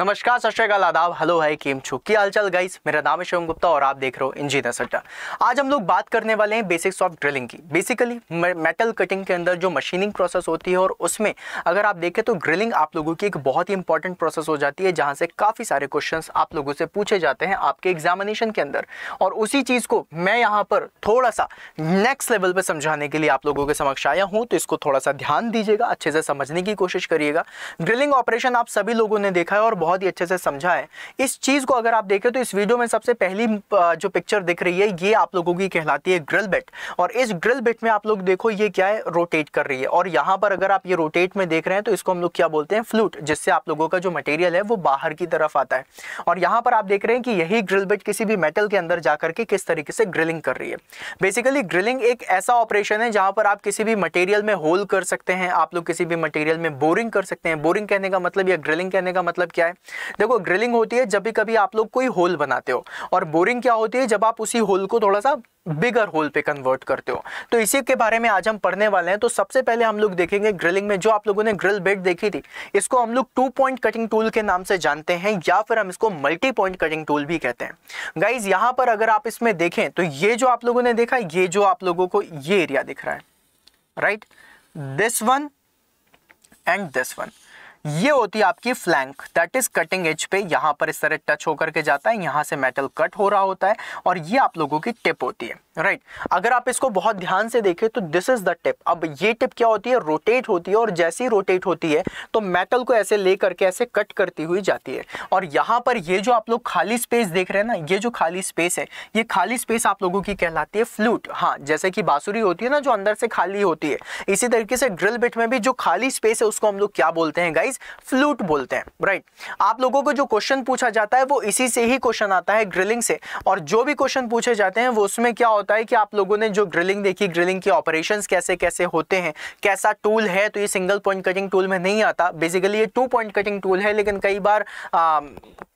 नमस्कार सत श्री अकाल आदाब हेलो है केम छो की हालचाल गाइस। मेरा नाम है शिवम गुप्ता और आप देख रहे हो इंजीनियर्स अड्डा। आज हम लोग बात करने वाले हैं बेसिक्स ऑफ ड्रिलिंग की। बेसिकली मेटल कटिंग के अंदर जो मशीनिंग प्रोसेस होती है और उसमें अगर आप देखें तो ड्रिलिंग आप लोगों की एक बहुत ही इंपॉर्टेंट प्रोसेस हो जाती है, जहाँ से काफ़ी सारे क्वेश्चन आप लोगों से पूछे जाते हैं आपके एग्जामिनेशन के अंदर। और उसी चीज़ को मैं यहाँ पर थोड़ा सा नेक्स्ट लेवल पर समझाने के लिए आप लोगों के समक्ष आया हूँ, तो इसको थोड़ा सा ध्यान दीजिएगा, अच्छे से समझने की कोशिश करिएगा। ड्रिलिंग ऑपरेशन आप सभी लोगों ने देखा है और बहुत ही अच्छे से समझा है। इस चीज को अगर आप देखें तो इस वीडियो में सबसे पहली जो पिक्चर दिख रही है ये आप लोगों की कहलाती है ड्रिल बिट। और इस ड्रिल बिट में आप लोग देखो ये क्या है, रोटेट कर रही है। और यहाँ पर अगर आप ये रोटेट में देख रहे हैं तो इसको हम लोग क्या बोलते हैं, फ्लूट, जिससे आप लोगों का जो मटेरियल है वो बाहर की तरफ आता है। और यहाँ पर आप देख रहे हैं कि यही ड्रिल बिट किसी भी मेटल के अंदर जाकर के किस तरीके से ड्रिलिंग कर रही है। बेसिकली ड्रिलिंग एक ऐसा ऑपरेशन है जहाँ पर आप किसी भी मटेरियल में होल कर सकते हैं, आप लोग किसी भी मटेरियल में बोरिंग कर सकते हैं। बोरिंग कहने का मतलब या ड्रिलिंग कहने का मतलब क्या है? देखो, ड्रिलिंग होती है जब भी कभी आप लोग कोई होल बनाते हो, और बोरिंग क्या होती है, जब आप उसी होल को थोड़ा सा बिगर होल पे कन्वर्ट करते हो। तो इसी के बारे में आज हम पढ़ने वाले हैं। तो सबसे पहले हम लोग देखेंगे ड्रिलिंग में जो आप लोगों ने ड्रिल बिट देखी थी, इसको हम लोग 2 पॉइंट कटिंग टूल के नाम से जानते हैं, या फिर हम इसको मल्टी पॉइंट कटिंग टूल भी कहते हैं। गाइज यहाँ पर अगर आप इसमें देखें तो ये जो आप लोगों ने देखा, ये जो आप लोगों को ये एरिया दिख रहा है, right, this one and this one, ये होती है आपकी flank, that is cutting edge पे। यहाँ पर इस तरह टच होकर के जाता है, यहाँ से मेटल कट हो रहा होता है, और ये आप लोगों की टिप होती है, राइट। अगर आप इसको बहुत ध्यान से देखें तो दिस इज द टिप। अब ये टिप क्या होती है, रोटेट होती है, और जैसे ही रोटेट होती है तो मेटल को ऐसे ले करके ऐसे कट करती हुई जाती है। और यहाँ पर ये जो आप लोग खाली स्पेस देख रहे हैं ना, ये जो खाली स्पेस है, ये खाली स्पेस आप लोगों की कहलाती है फ्लूट। हाँ, जैसे कि बांसुरी होती है ना, जो अंदर से खाली होती है, इसी तरीके से ड्रिल बिट में भी जो खाली स्पेस है उसको हम लोग क्या बोलते हैं गाइस, फ्लूट बोलते हैं, राइट। आप लोगों को जो क्वेश्चन पूछा जाता है वो इसी से ही क्वेश्चन आता है, ड्रिलिंग से। और जो भी क्वेश्चन पूछे जाते हैं वो उसमें क्या होता है कि आप लोगों ने जो ड्रिलिंग देखी, ड्रिलिंग के ऑपरेशंस कैसे कैसे होते हैं, कैसा टूल है, तो ये सिंगल पॉइंट कटिंग टूल में नहीं आता। बेसिकली ये 2 पॉइंट कटिंग टूल है, लेकिन कई बार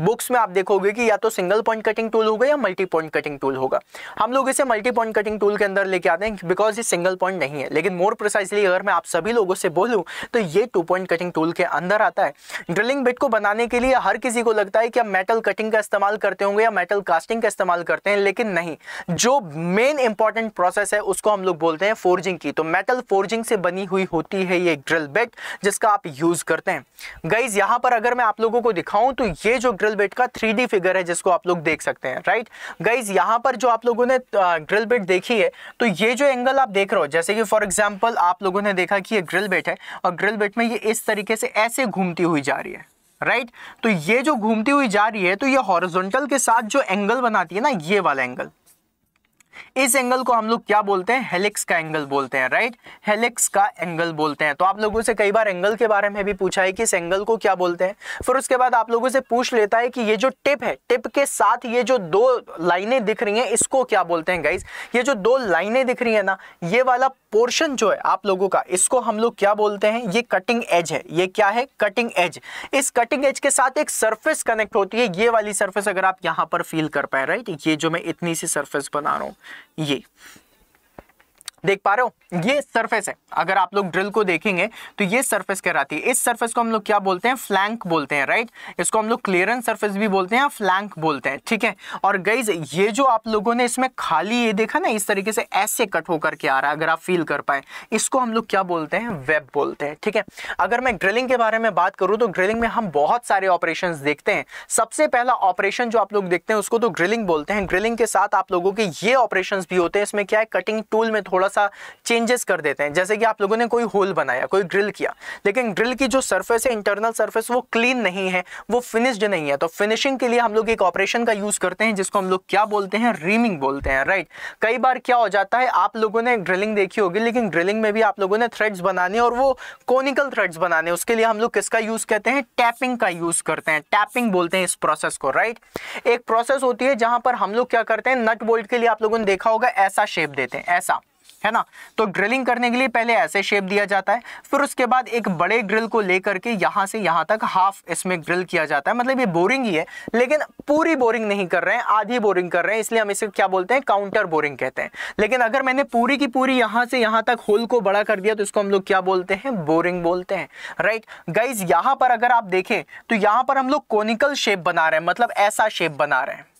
बुक्स में आप देखोगे कि या तो सिंगल पॉइंट कटिंग टूल होगा या मल्टी पॉइंट कटिंग टूल होगा। हम लोग इसे मल्टी पॉइंट कटिंग टूल के अंदर लेके आते हैं बिकॉज ये सिंगल पॉइंट नहीं है। लेकिन मोर प्रिसाइसली अगर मैं आप सभी लोगों से बोलूं तो ये 2 पॉइंट कटिंग टूल के अंदर आता है। ड्रिलिंग बिट को बनाने के लिए हर किसी को लगता है कि आप मेटल कटिंग का इस्तेमाल करते होंगे या मेटल कास्टिंग का इस्तेमाल करते हैं, लेकिन नहीं, जो मेन इंपॉर्टेंट प्रोसेस है उसको हम लोग बोलते हैं फोर्जिंग की। तो मेटल फोर्जिंग से बनी हुई होती है ये ड्रिल बिट, जिसका आप यूज करते हैं। गाइज यहाँ पर अगर मैं आप लोगों को दिखाऊं तो ये जो ड्रिल बिट का 3D फिगर है जिसको आप लोग देख सकते हैं, राइट। गाइज यहाँ पर जो आप लोगों ने ड्रिल बिट देखी है तो ये जो एंगल आप देख रहे हो, जैसे कि फॉर एग्जांपल आप लोगों ने देखा कि ये ड्रिल बिट है और ड्रिल बिट में ये इस तरीके से ऐसे घूमती हुई जा रही है, राइट। तो ये जो घूमती हुई जा रही है तो ये हॉरिजॉन्टल के साथ जो एंगल बनाती है ना, ये वाला एंगल, इस एंगल को हम लोग क्या बोलते हैं, हेलिक्स का एंगल बोलते हैं, राइट, हेलिक्स का एंगल बोलते हैं। तो आप लोगों से कई बार एंगल के बारे में भी पूछा है कि इस एंगल को क्या बोलते हैं। फिर उसके बाद आप लोगों से पूछ लेता है कि ये जो टिप है, टिप के साथ ये जो 2 लाइनें दिख रही हैं इसको क्या बोलते हैं। गाइज ये जो 2 लाइनें दिख रही है ना, ये वाला पोर्शन जो है आप लोगों का, इसको हम लोग क्या बोलते हैं, ये कटिंग एज है। ये क्या है, कटिंग एज। इस कटिंग एज के साथ एक सर्फेस कनेक्ट होती है, ये वाली सर्फेस अगर आप यहाँ पर फील कर पाए, राइट, ये जो मैं इतनी सी सर्फेस बना रहा हूँ, ये देख पा रहे हो, ये सरफेस है। अगर आप लोग ड्रिल को देखेंगे तो ये सरफेस कहलाती है। इस सरफेस को हम लोग क्या बोलते हैं, फ्लैंक बोलते हैं, राइट। इसको हम लोग क्लियरेंस सरफेस भी बोलते हैं या फ्लैंक बोलते हैं, ठीक है। और गाइज ये जो आप लोगों ने इसमें खाली ये देखा ना, इस तरीके से ऐसे कट होकर के आ रहा है, अगर आप फील कर पाए, इसको हम लोग क्या बोलते हैं, वेब बोलते हैं, ठीक है। अगर मैं ड्रिलिंग के बारे में बात करूँ तो ड्रिलिंग में हम बहुत सारे ऑपरेशन देखते हैं। सबसे पहला ऑपरेशन जो आप लोग देखते हैं उसको तो ड्रिलिंग बोलते हैं। ड्रिलिंग के साथ आप लोगों के ये ऑपरेशन भी होते हैं। इसमें क्या है, कटिंग टूल में थोड़ा चेंजेस कर देते हैं। जैसे कि आप लोगों ने कोई होल बनाया, कोई ड्रिल किया, लेकिन ड्रिल की जो सरफेस है, इंटरनल सरफेस, वो क्लीन नहीं है, वो फिनिश्ड नहीं है। तो फिनिशिंग के लिए हम लोग एक ऑपरेशन का यूज करते हैं जिसको हम लोग क्या बोलते हैं, रीमिंग बोलते हैं, राइट। कई बार क्या हो जाता है, आप लोगों ने ड्रिलिंग देखी होगी, लेकिन ड्रिलिंग में भी आप लोगों ने थ्रेड्स बनाने और वो कोनिकल थ्रेड्स बनाने, उसके लिए हम लोग किसका यूज करते हैं, टैपिंग का यूज करते हैं, टैपिंग बोलते हैं इस प्रोसेस को, राइट। एक प्रोसेस होती है जहां पर हम लोग क्या करते हैं, नट बोल्ट के लिए आप लोगों ने देखा होगा ऐसा शेप देते हैं, ऐसा है ना। तो ड्रिलिंग करने के लिए पहले ऐसे शेप दिया जाता है, फिर उसके बाद एक बड़े ड्रिल को लेकर के यहाँ से यहाँ तक हाफ इसमें ड्रिल किया जाता है। मतलब ये बोरिंग ही है, लेकिन पूरी बोरिंग नहीं कर रहे हैं, आधी बोरिंग कर रहे हैं, इसलिए हम इसे क्या बोलते हैं, काउंटर बोरिंग कहते हैं। लेकिन अगर मैंने पूरी की पूरी यहाँ से यहाँ तक होल को बड़ा कर दिया तो इसको हम लोग क्या बोलते हैं, बोरिंग बोलते हैं। राइट गाइज, यहाँ पर अगर आप देखें तो यहाँ पर हम लोग कोनिकल शेप बना रहे हैं, मतलब ऐसा शेप बना रहे हैं।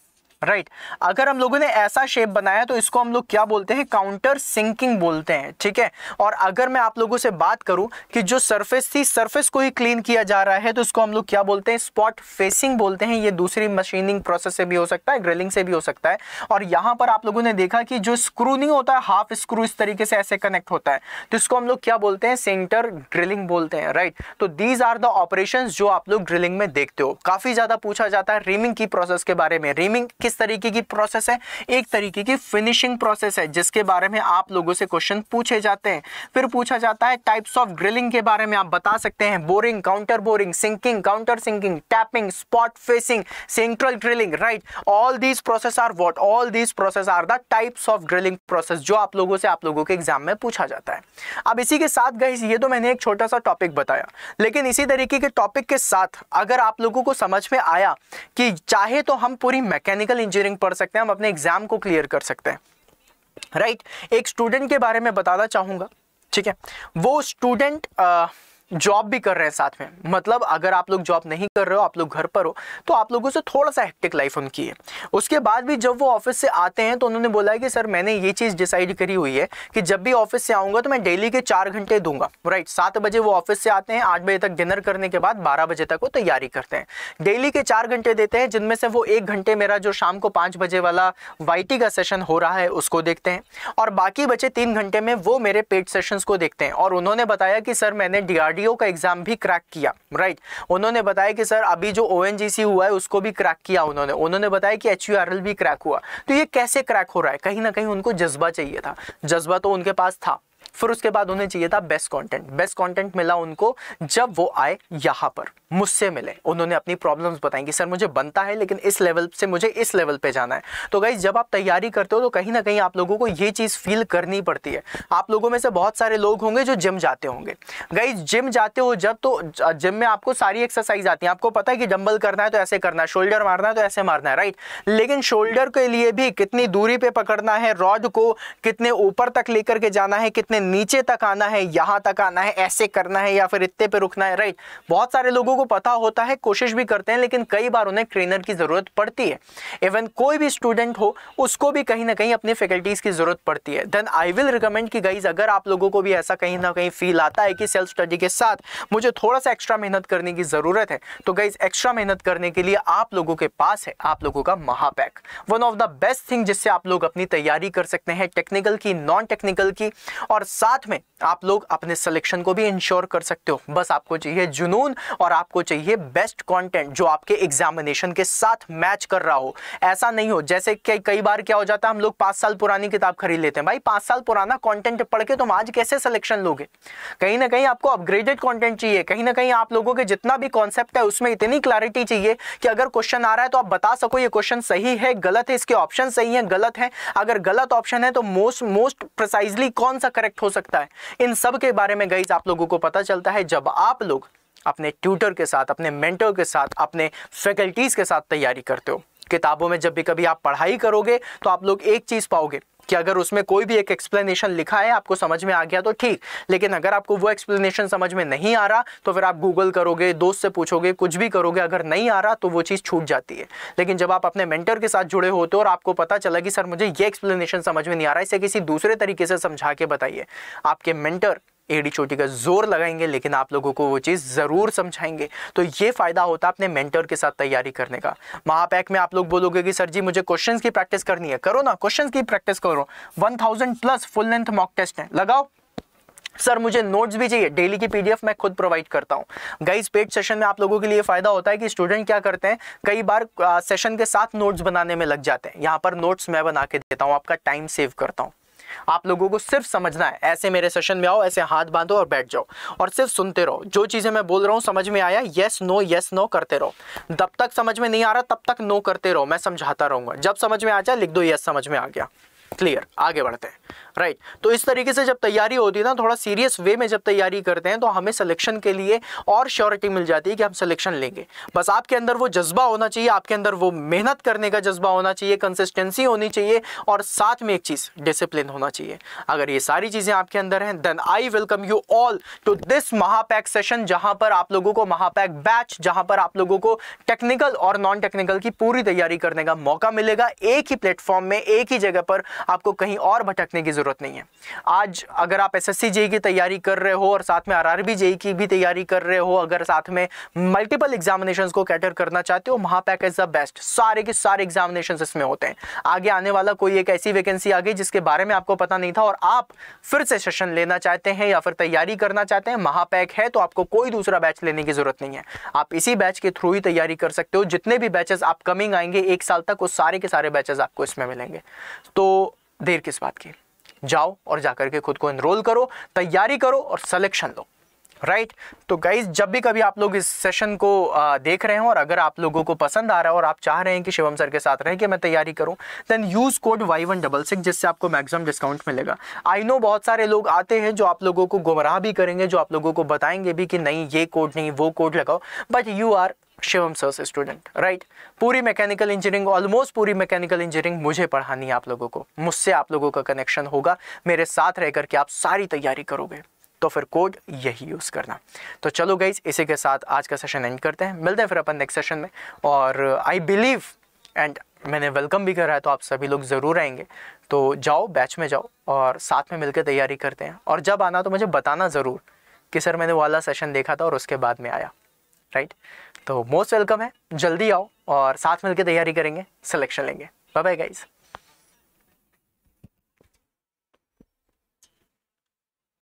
राइट अगर हम लोगों ने ऐसा शेप बनाया तो इसको हम लोग क्या बोलते हैं, काउंटर सिंकिंग बोलते हैं। ठीक है, और अगर मैं आप लोगों से बात करूं कि जो सरफेस थी, सरफेस को ही क्लीन किया जा रहा है तो इसको हम लोग क्या बोलते हैं, स्पॉट फेसिंग बोलते हैं। ये दूसरी मशीनिंग प्रोसेस से भी हो सकता है, ग्रिलिंग से भी हो सकता है। और यहाँ पर आप लोगों ने देखा कि जो स्क्रू नहीं होता है, हाफ स्क्रू इस तरीके से ऐसे कनेक्ट होता है, तो इसको हम लोग क्या बोलते हैं, सेंटर ड्रिलिंग बोलते हैं। राइट तो दीज आर द ऑपरेशन जो आप लोग ड्रिलिंग में देखते हो। काफी ज्यादा पूछा जाता है रीमिंग की प्रोसेस के बारे में। रीमिंग किस तरीके की प्रोसेस है, एक तरीके की फिनिशिंग प्रोसेस है जिसके बारे में आप लोगों से क्वेश्चन पूछे जाते हैं। फिर पूछा जाता है टाइप्स ऑफ ग्रिलिंग के बारे में, आप बता सकते हैं boring, counter boring, sinking, counter sinking, tapping, spot facing, central drilling. Right all these process are what, all these process are the types of drilling process जो आप लोगों से आप लोगों के एग्जाम में पूछा जाता है। अब इसी के साथ गाइस, ये तो मैंने एक छोटा सा टॉपिक बताया, लेकिन इसी तरीके के टॉपिक के साथ अगर आप लोगों को समझ में आया कि चाहे तो हम पूरी मैकेनिकल इंजीनियरिंग पढ़ सकते हैं, हम अपने एग्जाम को क्लियर कर सकते हैं। राइट एक स्टूडेंट के बारे में बताना चाहूंगा, ठीक है। वो स्टूडेंट जॉब भी कर रहे हैं साथ में। मतलब अगर आप लोग जॉब नहीं कर रहे हो, आप लोग घर पर हो, तो आप लोगों से थोड़ा सा हेक्टिक लाइफ उनकी है। उसके बाद भी जब वो ऑफिस से आते हैं तो उन्होंने बोला है कि सर मैंने ये चीज़ डिसाइड करी हुई है कि जब भी ऑफिस से आऊँगा तो मैं डेली के 4 घंटे दूंगा। राइट 7 बजे वो ऑफिस से आते हैं, 8 बजे तक डिनर करने के बाद 12 बजे तक वो तैयारी करते हैं। डेली के 4 घंटे देते हैं, जिनमें से वो 1 घंटे मेरा जो शाम को 5 बजे वाला वाईटी का सेशन हो रहा है उसको देखते हैं, और बाकी बचे 3 घंटे में वो मेरे पेड सेशंस को देखते हैं। और उन्होंने बताया कि सर मैंने DRDO का एग्जाम भी क्रैक किया। राइट उन्होंने बताया कि सर अभी जो ONGC हुआ है उसको भी क्रैक किया उन्होंने बताया कि HURL भी क्रैक हुआ। तो ये कैसे क्रैक हो रहा है, कहीं ना कहीं उनको जज्बा चाहिए था। जज्बा तो उनके पास था, फिर उसके बाद उन्हें चाहिए था बेस्ट कंटेंट। बेस्ट कंटेंट मिला उनको जब वो आए यहाँ पर, मुझसे मिले, उन्होंने अपनी प्रॉब्लम्स बताई कि सर मुझे बनता है लेकिन इस लेवल से मुझे इस लेवल पे जाना है। तो गाइस जब आप तैयारी करते हो तो कहीं ना कहीं आप लोगों को ये चीज़ फील करनी पड़ती है। आप लोगों में से बहुत सारे लोग होंगे जो जिम जाते होंगे। गाइस जिम जाते हो जब, तो जिम में आपको सारी एक्सरसाइज आती है, आपको पता है कि डंबल करना है तो ऐसे करना है, शोल्डर मारना है तो ऐसे मारना है। राइट लेकिन शोल्डर के लिए भी कितनी दूरी पर पकड़ना है, रॉड को कितने ऊपर तक लेकर के जाना है, कितने नीचे तक आना है, यहाँ तक आना है, ऐसे करना है या फिर इतने पे रुकना है। राइट बहुत सारे लोगों को पता होता है, कोशिश भी करते हैं, लेकिन कई बार उन्हें ट्रेनर की जरूरत पड़ती है। इवन कोई भी स्टूडेंट हो उसको भी कहीं ना कहीं अपने फैकल्टीज की जरूरत पड़ती है। देन आई विल रिकमेंड कि गाइज अगर आप लोगों को भी ऐसा कहीं ना कहीं फील आता है कि सेल्फ स्टडी के साथ मुझे थोड़ा सा एक्स्ट्रा मेहनत करने की जरूरत है, तो गाइज एक्स्ट्रा मेहनत करने के लिए आप लोगों के पास है आप लोगों का महापैक, one of the best thing जिससे आप लोग अपनी तैयारी कर सकते हैं, टेक्निकल की, नॉन टेक्निकल की, और साथ में आप लोग अपने सिलेक्शन को भी इंश्योर कर सकते हो। बस आपको चाहिए जुनून और आपको चाहिए बेस्ट कंटेंट जो आपके एग्जामिनेशन के साथ मैच कर रहा हो। ऐसा नहीं हो जैसे कि कई बार क्या हो जाता है, हम लोग 5 साल पुरानी किताब खरीद लेते हैं। भाई 5 साल पुराना कंटेंट पढ़ के तुम आज कैसे सिलेक्शन लोगे? कहीं ना कहीं आपको अपग्रेडेड कंटेंट चाहिए, कहीं ना कहीं आप लोगों के जितना भी कॉन्सेप्ट है उसमें इतनी क्लैरिटी चाहिए कि अगर क्वेश्चन आ रहा है तो आप बता सको ये क्वेश्चन सही है गलत है, इसके ऑप्शन सही है गलत है, अगर गलत ऑप्शन है तो मोस्ट प्रिसाइजली कौन सा करेक्ट हो सकता है। इन सब के बारे में गाइस आप लोगों को पता चलता है जब आप लोग अपने ट्यूटर के साथ, अपने मेंटर के साथ, अपने फैकल्टीज के साथ तैयारी करते हो। किताबों में जब भी कभी आप पढ़ाई करोगे तो आप लोग एक चीज पाओगे कि अगर उसमें कोई भी एक एक्सप्लेनेशन लिखा है आपको समझ में आ गया तो ठीक, लेकिन अगर आपको वो एक्सप्लेनेशन समझ में नहीं आ रहा तो फिर आप गूगल करोगे, दोस्त से पूछोगे, कुछ भी करोगे, अगर नहीं आ रहा तो वो चीज़ छूट जाती है। लेकिन जब आप अपने मेंटर के साथ जुड़े होते हो और आपको पता चला कि सर मुझे ये एक्सप्लेनेशन समझ में नहीं आ रहा, इसे किसी दूसरे तरीके से समझा के बताइए, आपके मेंटर एड़ी चोटी का जोर लगाएंगे लेकिन आप लोगों को वो चीज़ ज़रूर समझाएंगे। तो ये फ़ायदा होता है अपने मेंटर के साथ तैयारी करने का। महापैक में आप लोग बोलोगे कि सर जी मुझे क्वेश्चंस की प्रैक्टिस करनी है, करो ना, क्वेश्चंस की प्रैक्टिस करो। 1000+ फुल लेंथ मॉक टेस्ट हैं, लगाओ। सर मुझे नोट्स भी चाहिए, डेली की PDF मैं खुद प्रोवाइड करता हूँ। गाइस पेड सेशन में आप लोगों के लिए फ़ायदा होता है कि स्टूडेंट क्या करते हैं, कई बार सेशन के साथ नोट्स बनाने में लग जाते हैं। यहाँ पर नोट्स मैं बना के देता हूँ, आपका टाइम सेव करता हूँ। आप लोगों को सिर्फ समझना है, ऐसे मेरे सेशन में आओ, ऐसे हाथ बांधो और बैठ जाओ और सिर्फ सुनते रहो। जो चीज़ें मैं बोल रहा हूँ समझ में आया, यस नो करते रहो। जब तक समझ में नहीं आ रहा तब तक नो करते रहो, मैं समझाता रहूँगा। जब समझ में आ जाए लिख दो यस समझ में आ गया, क्लियर, आगे बढ़ते हैं राइट। तो इस तरीके से जब तैयारी होती है ना, थोड़ा सीरियस वे में जब तैयारी करते हैं तो हमें सिलेक्शन के लिए और श्योरिटी मिल जाती है कि हम सिलेक्शन लेंगे। बस आपके अंदर वो जज्बा होना चाहिए, आपके अंदर वो मेहनत करने का जज्बा होना चाहिए, कंसिस्टेंसी होनी चाहिए और साथ में एक चीज़ डिसिप्लिन होना चाहिए। अगर ये सारी चीज़ें आपके अंदर हैं then I welcome you all to this महापैक सेशन, जहाँ पर आप लोगों को महापैक बैच, जहाँ पर आप लोगों को टेक्निकल और नॉन टेक्निकल की पूरी तैयारी करने का मौका मिलेगा एक ही प्लेटफॉर्म में, एक ही जगह पर। आपको कहीं और भटकने की जरूरत नहीं है। आज अगर आप SSC JE की तैयारी कर रहे हो और साथ में RRB JE की भी तैयारी कर रहे हो, अगर साथ में मल्टीपल एग्जामिनेशंस को कैटर करना चाहते हो, महापैक इज द बेस्ट। सारे के सारे एग्जामिनेशंस इसमें होते हैं। आगे आने वाला कोई एक ऐसी वैकेंसी आ गई जिसके बारे में आपको पता नहीं था और आप फिर से सेशन लेना चाहते हैं या फिर तैयारी करना चाहते हैं, महापैक है तो आपको कोई दूसरा बैच लेने की जरूरत नहीं है। आप इसी बैच के थ्रू ही तैयारी कर सकते हो। जितने भी बैचेस अपकमिंग आएंगे एक साल तक, वो सारे के सारे बैचेस आपको इसमें मिलेंगे। तो देर किस बात की, जाओ और जाकर के खुद को एनरोल करो, तैयारी करो और सिलेक्शन लो राइट। तो गाइज जब भी कभी आप लोग इस सेशन को देख रहे हो और अगर आप लोगों को पसंद आ रहा है और आप चाह रहे हैं कि शिवम सर के साथ रहें कि मैं तैयारी करूं, देन यूज़ कोड Y166 जिससे आपको मैक्सिमम डिस्काउंट मिलेगा। आई नो बहुत सारे लोग आते हैं जो आप लोगों को गुमराह भी करेंगे, जो आप लोगों को बताएंगे भी कि नहीं ये कोड नहीं वो कोड लगाओ, but you are Shivam sir's student right. पूरी मैकेनिकल इंजीनियरिंग, ऑलमोस्ट पूरी मैकेनिकल इंजीनियरिंग मुझे पढ़ानी है आप लोगों को, मुझसे आप लोगों का कनेक्शन होगा, मेरे साथ रह करके आप सारी तैयारी करोगे, तो फिर कोड यही यूज़ करना। तो चलो गाइज इसी के साथ आज का सेशन एंड करते हैं, मिलते हैं फिर अपन नेक्स्ट सेशन में। और आई बिलीव एंड मैंने वेलकम भी करा है तो आप सभी लोग ज़रूर आएंगे। तो जाओ बैच में जाओ और साथ में मिलकर तैयारी करते हैं। और जब आना तो मुझे बताना ज़रूर कि सर मैंने वाला सेशन देखा था और उसके बाद में आया राइट। तो मोस्ट वेलकम है, जल्दी आओ और साथ मिलकर तैयारी करेंगे, सिलेक्शन लेंगे। Bye bye guys.